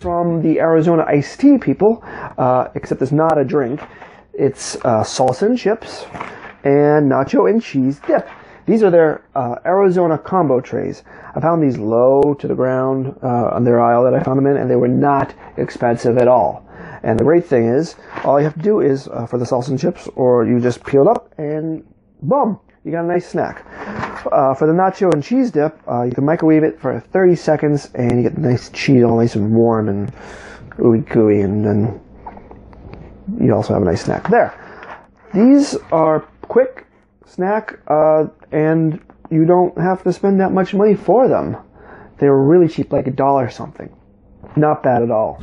From the Arizona Iced Tea people, except it's not a drink. It's salsa and chips and nacho and cheese dip. These are their Arizona combo trays. I found these low to the ground on their aisle that I found them in, and they were not expensive at all. And the great thing is, all you have to do is, for the salsa and chips, or you just peel it up and boom, you got a nice snack. For the nacho and cheese dip, you can microwave it for 30 seconds and you get nice cheese all nice and warm and ooey gooey, and then you also have a nice snack there. These are quick snack, and you don't have to spend that much money for them. They were really cheap, like $1 something. Not bad at all.